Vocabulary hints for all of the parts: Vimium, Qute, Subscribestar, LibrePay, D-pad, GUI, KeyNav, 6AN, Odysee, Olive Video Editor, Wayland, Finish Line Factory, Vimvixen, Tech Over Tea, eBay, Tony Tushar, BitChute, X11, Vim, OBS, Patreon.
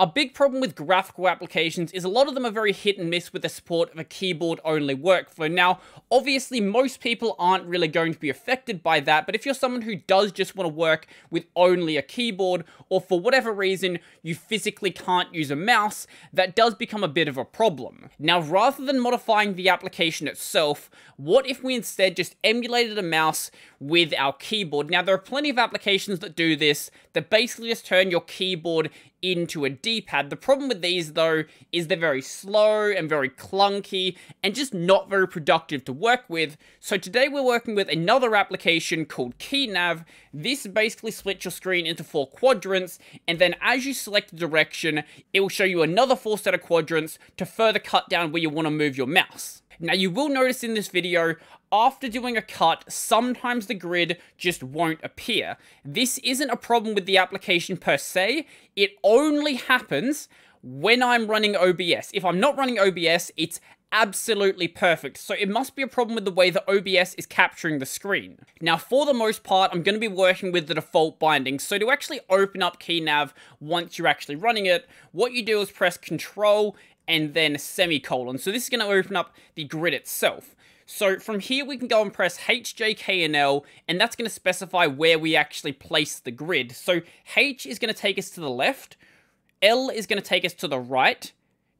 A big problem with graphical applications is a lot of them are very hit and miss with the support of a keyboard-only workflow. Now, obviously, most people aren't really going to be affected by that, but if you're someone who does just want to work with only a keyboard, or for whatever reason, you physically can't use a mouse, that does become a bit of a problem. Now, rather than modifying the application itself, what if we instead just emulated a mouse with our keyboard? Now, there are plenty of applications that do this, that basically just turn your keyboard into a D-pad. The problem with these, though, is they're very slow and very clunky and just not very productive to work with. So today we're working with another application called KeyNav. This basically splits your screen into 4 quadrants, and then as you select a direction, it will show you another 4 set of quadrants to further cut down where you want to move your mouse. Now, you will notice in this video, after doing a cut, sometimes the grid just won't appear. This isn't a problem with the application per se. It only happens when I'm running OBS. If I'm not running OBS, it's absolutely perfect. So it must be a problem with the way that OBS is capturing the screen. Now, for the most part, I'm going to be working with the default binding. So to actually open up KeyNav once you're actually running it, what you do is press Control and then semicolon. So this is going to open up the grid itself. So from here, we can go and press H, J, K, and L, and that's going to specify where we actually place the grid. So H is going to take us to the left, L is going to take us to the right,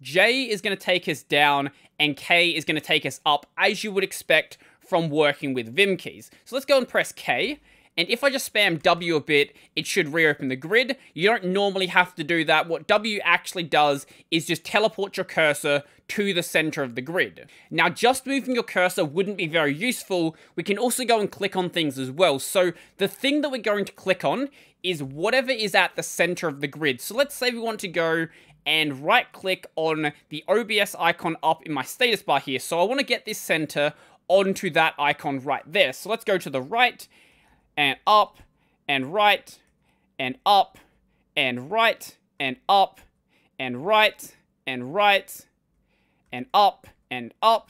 J is going to take us down, and K is going to take us up, as you would expect from working with Vim keys. So let's go and press K. And if I just spam W a bit, it should reopen the grid. You don't normally have to do that. What W actually does is just teleport your cursor to the center of the grid. Now, just moving your cursor wouldn't be very useful. We can also go and click on things as well. So the thing that we're going to click on is whatever is at the center of the grid. So let's say we want to go and right click on the OBS icon up in my status bar here. So I want to get this center onto that icon right there. So let's go to the right, and up, and right, and up, and right, and up, and right, and right, and up, and up.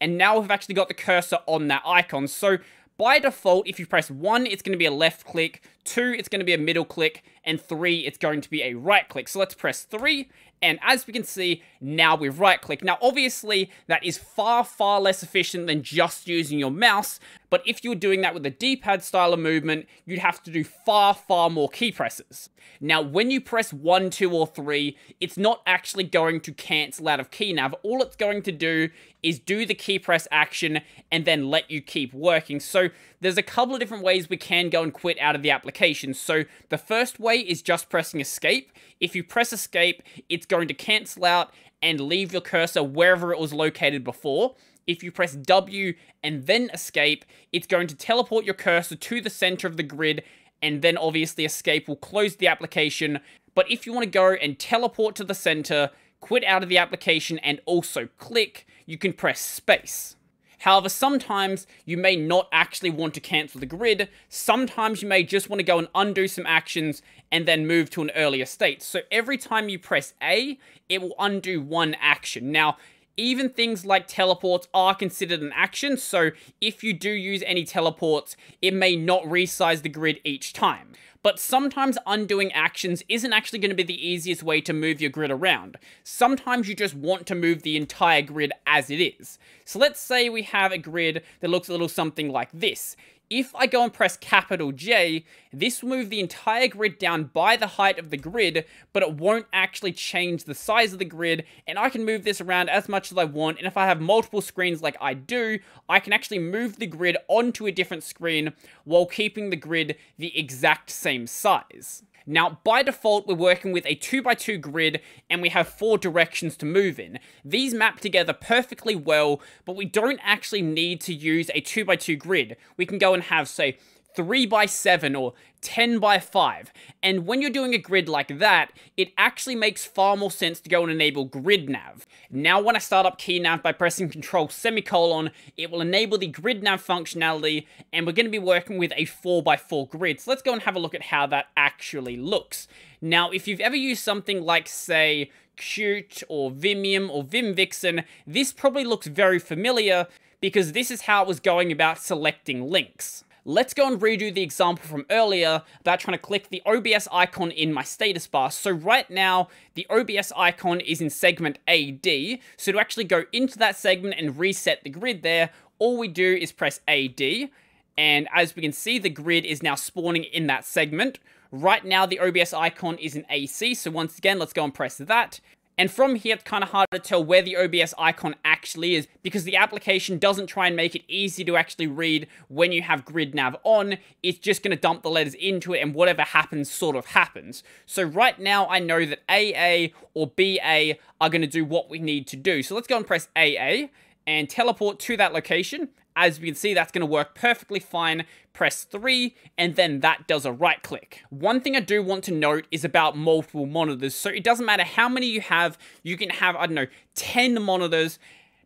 And now we've actually got the cursor on that icon. So by default, if you press 1, it's going to be a left click, 2, it's going to be a middle click, and 3, it's going to be a right click. So let's press 3, and as we can see, now we've right clicked. Now, obviously, that is far, far less efficient than just using your mouse, but if you were doing that with a D-pad style of movement, you'd have to do far, far more key presses. Now, when you press 1, 2, or 3, it's not actually going to cancel out of KeyNav. All it's going to do is do the key press action and then let you keep working. So there's a couple of different ways we can go and quit out of the application. So the first way is just pressing escape. If you press escape, it's going to cancel out and leave your cursor wherever it was located before. If you press W and then escape, it's going to teleport your cursor to the center of the grid, and then obviously escape will close the application. But if you want to go and teleport to the center, quit out of the application, and also click, you can press space. However, sometimes you may not actually want to cancel the grid. Sometimes you may just want to go and undo some actions and then move to an earlier state. So every time you press A, it will undo one action. Now, even things like teleports are considered an action, so if you do use any teleports, it may not resize the grid each time. But sometimes undoing actions isn't actually going to be the easiest way to move your grid around. Sometimes you just want to move the entire grid as it is. So let's say we have a grid that looks a little something like this. If I go and press capital J, this will move the entire grid down by the height of the grid, but it won't actually change the size of the grid, and I can move this around as much as I want, and if I have multiple screens like I do, I can actually move the grid onto a different screen while keeping the grid the exact same size. Now, by default, we're working with a 2x2 grid, and we have 4 directions to move in. These map together perfectly well, but we don't actually need to use a 2x2 grid. We can go and have, say, 3x7 or 10x5. And when you're doing a grid like that, it actually makes far more sense to go and enable grid nav. Now, when I start up KeyNav by pressing Control semicolon, it will enable the grid nav functionality, and we're going to be working with a 4x4 grid. So let's go and have a look at how that actually looks. Now, if you've ever used something like, say, Qute or Vimium or Vimvixen, this probably looks very familiar because this is how it was going about selecting links. let's go and redo the example from earlier about trying to click the OBS icon in my status bar. So right now, the OBS icon is in segment AD. So to actually go into that segment and reset the grid there, all we do is press AD. And as we can see, the grid is now spawning in that segment. Right now, the OBS icon is in AC. So once again, let's go and press that. And from here, it's kind of hard to tell where the OBS icon actually is because the application doesn't try and make it easy to actually read when you have grid nav on. It's just going to dump the letters into it and whatever happens sort of happens. So right now, I know that AA or BA are going to do what we need to do. So let's go and press AA and teleport to that location. As we can see, that's going to work perfectly fine. Press 3, and then that does a right click. One thing I do want to note is about multiple monitors. So it doesn't matter how many you can have, I don't know, 10 monitors.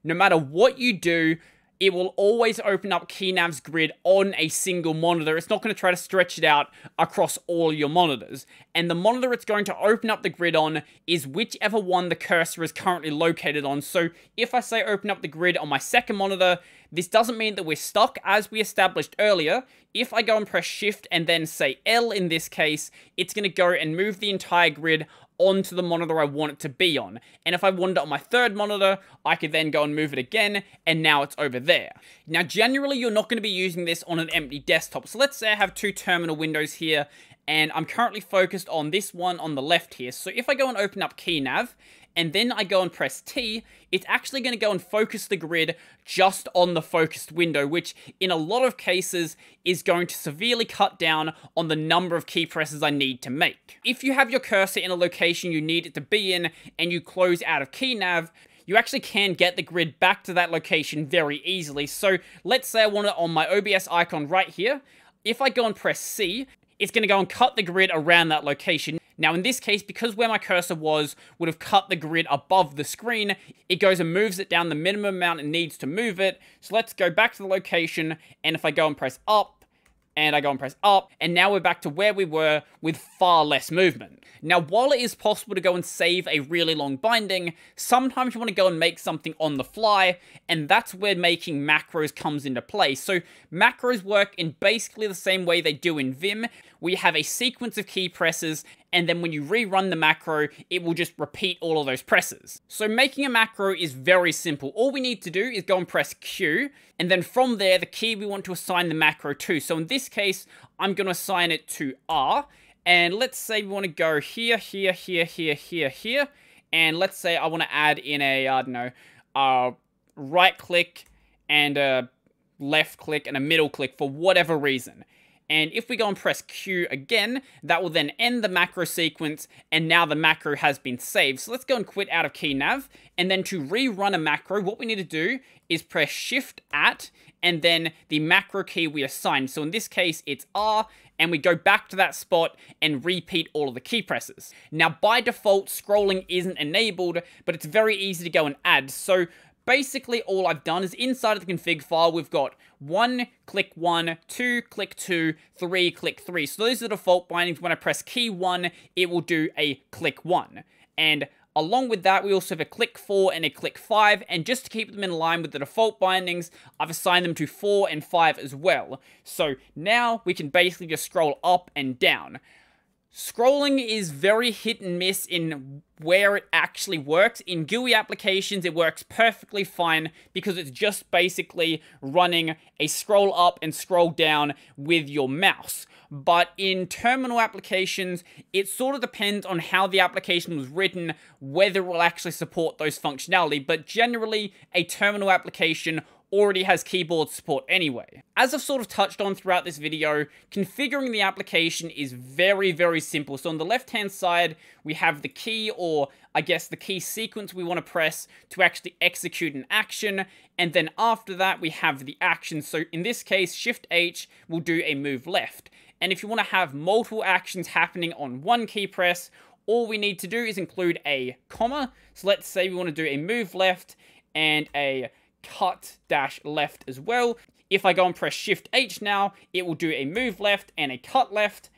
No matter what you do, it will always open up KeyNav's grid on a single monitor. It's not going to try to stretch it out across all your monitors. And the monitor it's going to open up the grid on is whichever one the cursor is currently located on. So if I say open up the grid on my second monitor, this doesn't mean that we're stuck, as we established earlier. If I go and press Shift and then say L in this case, it's going to go and move the entire grid onto the monitor I want it to be on. And if I wanted it on my third monitor, I could then go and move it again, and now it's over there. Now, generally, you're not going to be using this on an empty desktop. So let's say I have two terminal windows here, and I'm currently focused on this one on the left here. So if I go and open up KeyNav, and then I go and press T, it's actually going to go and focus the grid just on the focused window, which in a lot of cases is going to severely cut down on the number of key presses I need to make. If you have your cursor in a location you need it to be in and you close out of KeyNav, you actually can get the grid back to that location very easily. So let's say I want it on my OBS icon right here. If I go and press C, it's going to go and cut the grid around that location. Now in this case, because where my cursor was would have cut the grid above the screen, it goes and moves it down the minimum amount it needs to move it. So let's go back to the location, and if I go and press up, and I go and press up, and now we're back to where we were with far less movement. Now, while it is possible to go and save a really long binding, sometimes you want to go and make something on the fly, and that's where making macros comes into play. So macros work in basically the same way they do in Vim, where you have a sequence of key presses, and then when you rerun the macro, it will just repeat all of those presses. So making a macro is very simple. All we need to do is go and press Q, and then from there, the key we want to assign the macro to. So in this case, I'm going to assign it to R, and let's say we want to go here, here, here, here, here, here, and let's say I want to add in a, I don't know, right click and a left click and a middle click for whatever reason. And if we go and press Q again, that will then end the macro sequence, and now the macro has been saved. So let's go and quit out of KeyNav, and then to rerun a macro, what we need to do is press Shift at, and then the macro key we assigned. So in this case, it's R, and we go back to that spot and repeat all of the key presses. Now, by default, scrolling isn't enabled, but it's very easy to go and add. So basically, all I've done is inside of the config file, we've got 1, click 1, 2, click 2, 3, click 3. So those are the default bindings. When I press key 1, it will do a click 1. And along with that, we also have a click 4 and a click 5. And just to keep them in line with the default bindings, I've assigned them to 4 and 5 as well. So now we can basically just scroll up and down. Scrolling is very hit and miss in where it actually works. In GUI applications, it works perfectly fine because it's just basically running a scroll up and scroll down with your mouse. But in terminal applications, it sort of depends on how the application was written, whether it will actually support those functionality. But generally, a terminal application already has keyboard support anyway. As I've sort of touched on throughout this video, configuring the application is very, very simple. So on the left-hand side, we have the key, or I guess the key sequence we want to press to actually execute an action. And then after that, we have the action. So in this case, Shift H will do a move left. And if you want to have multiple actions happening on one key press, all we need to do is include a comma. So let's say we want to do a move left and a cut dash left as well. If I go and press Shift H now, it will do a move left and a cut left.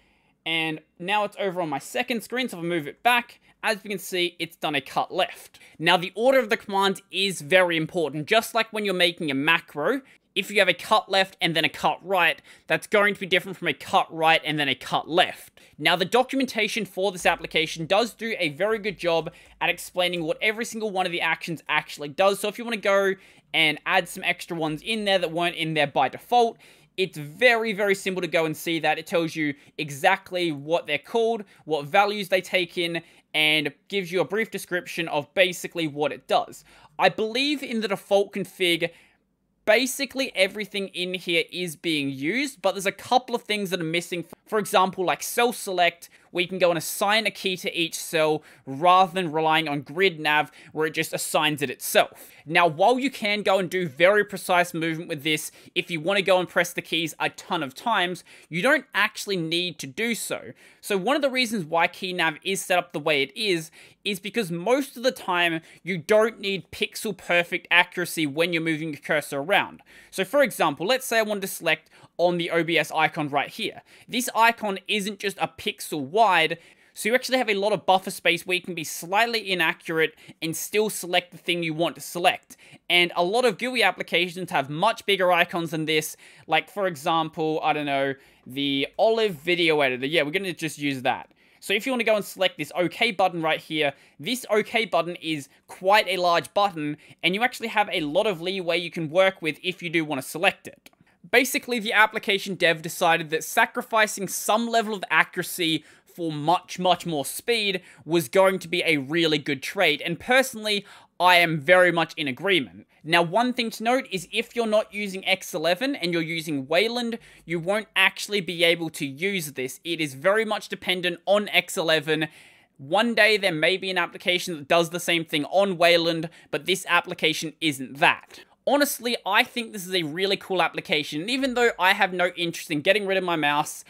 And now it's over on my second screen, so if I move it back, as you can see, it's done a cut left. Now, the order of the commands is very important. Just like when you're making a macro, if you have a cut left and then a cut right, that's going to be different from a cut right and then a cut left. Now, the documentation for this application does do a very good job at explaining what every single one of the actions actually does. So if you want to go and add some extra ones in there that weren't in there by default, it's very, very simple to go and see that. It tells you exactly what they're called, what values they take in, and gives you a brief description of basically what it does. I believe in the default config, basically everything in here is being used, but there's a couple of things that are missing. For example, like cell select, where you can go and assign a key to each cell rather than relying on grid nav where it just assigns it itself. Now, while you can go and do very precise movement with this, if you want to go and press the keys a ton of times, you don't actually need to do so. So one of the reasons why KeyNav is set up the way it is because most of the time you don't need pixel perfect accuracy when you're moving your cursor around. So for example, let's say I wanted to select on the OBS icon right here. This icon isn't just a pixel wide, so you actually have a lot of buffer space where you can be slightly inaccurate and still select the thing you want to select. And a lot of GUI applications have much bigger icons than this, like for example, I don't know, the Olive Video Editor. Yeah, we're going to just use that. So if you want to go and select this OK button right here, this OK button is quite a large button, and you actually have a lot of leeway you can work with if you do want to select it. Basically, the application dev decided that sacrificing some level of accuracy for much, much more speed was going to be a really good trade, and personally, I am very much in agreement. Now, one thing to note is if you're not using X11 and you're using Wayland, you won't actually be able to use this. It is very much dependent on X11. One day there may be an application that does the same thing on Wayland, but this application isn't that. Honestly, I think this is a really cool application, and even though I have no interest in getting rid of my mouse,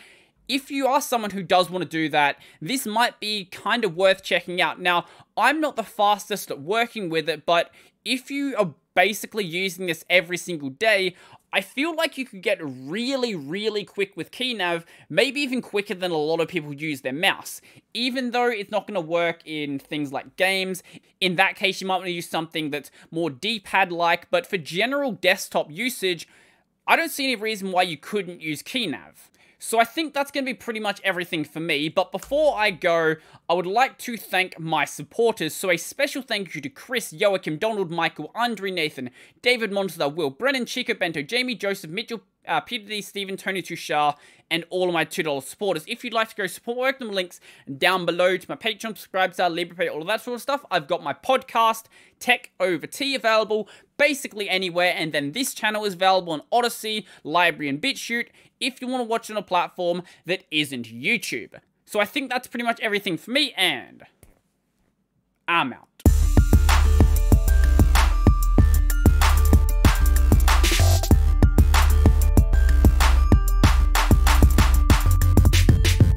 if you are someone who does want to do that, this might be kind of worth checking out. Now, I'm not the fastest at working with it, but if you are basically using this every single day, I feel like you could get really, really quick with KeyNav, maybe even quicker than a lot of people use their mouse. Even though it's not going to work in things like games, in that case you might want to use something that's more D-pad-like, but for general desktop usage, I don't see any reason why you couldn't use KeyNav. So I think that's going to be pretty much everything for me, but before I go, I would like to thank my supporters. So a special thank you to Chris, Joachim, Donald, Michael, Andre, Nathan, David, Monster, Will, Brennan, Chico, Bento, Jamie, Joseph, Mitchell, Peter D, Stephen, Tony Tushar, and all of my $2 supporters. If you'd like to go support work, the links down below to my Patreon, Subscribestar, LibrePay, all of that sort of stuff. I've got my podcast, Tech Over Tea, available basically anywhere, and then this channel is available on Odysee, Library, and BitChute if you want to watch on a platform that isn't YouTube. So I think that's pretty much everything for me, and I'm out.